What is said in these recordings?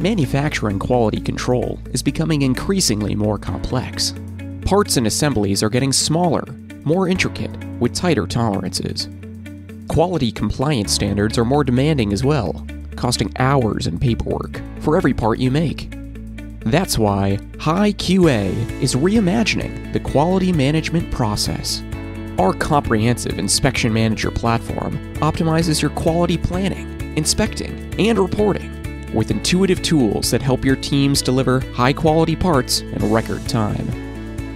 manufacturing quality control is becoming increasingly more complex. Parts and assemblies are getting smaller, more intricate, with tighter tolerances. Quality compliance standards are more demanding as well, costing hours in paperwork for every part you make. That's why High QA is reimagining the quality management process. Our comprehensive Inspection Manager platform optimizes your quality planning, inspecting, and reporting with intuitive tools that help your teams deliver high-quality parts in record time.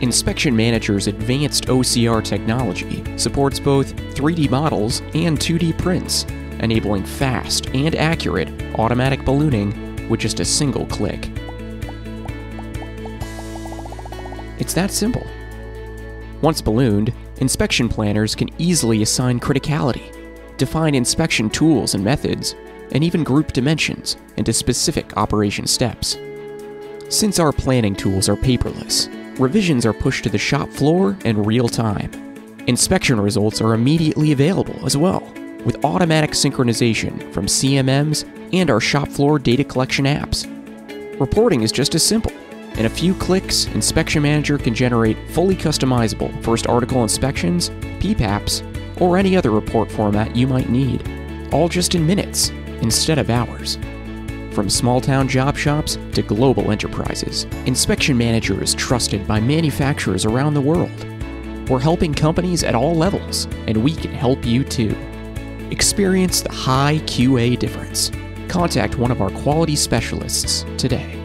Inspection Manager's advanced OCR technology supports both 3D models and 2D prints, enabling fast and accurate automatic ballooning with just a single click. It's that simple. Once ballooned, inspection planners can easily assign criticality, define inspection tools and methods, and even group dimensions into specific operation steps. Since our planning tools are paperless, revisions are pushed to the shop floor in real time. Inspection results are immediately available as well, with automatic synchronization from CMMs and our shop floor data collection apps. Reporting is just as simple. In a few clicks, Inspection Manager can generate fully customizable first article inspections, PPAPs, or any other report format you might need, all just in minutes instead of hours. From small-town job shops to global enterprises, Inspection Manager is trusted by manufacturers around the world. We're helping companies at all levels, and we can help you too. Experience the High QA difference. Contact one of our quality specialists today.